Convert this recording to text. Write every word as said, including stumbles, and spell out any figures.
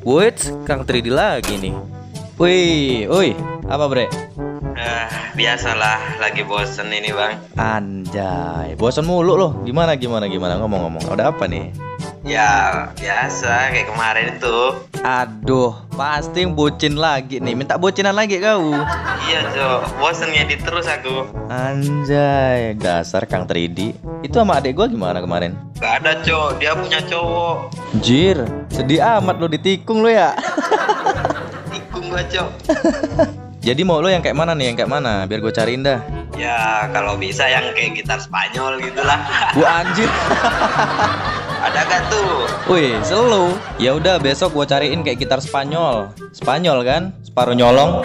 Wits, Kang tiga D lagi nih. Wih, wih, apa bre? Uh, biasalah, lagi bosen ini bang. Anjay, bosen mulu loh. Gimana, gimana, gimana? Ngomong-ngomong, ada apa nih? Ya biasa kayak kemarin itu. Aduh, pasti bucin lagi nih. Minta bucinan lagi kau. Iya Jo, bosen ngedit terus aku. Anjay, dasar Kang tiga D. Itu sama adek gue gimana kemarin? Gak ada Jo, dia punya cowok. Jir, sedih amat lo ditikung lo ya. Tikung gue Jo. Jadi mau lo yang kayak mana nih, yang kayak mana? Biar gue cariin dah. Ya kalau bisa yang kayak gitar Spanyol gitulah. Bu anjir. Ada gak tuh? Wih, selalu. Ya udah besok gua cariin kayak gitar Spanyol. Spanyol kan? Separuh nyolong.